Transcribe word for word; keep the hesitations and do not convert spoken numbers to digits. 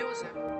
Joseph.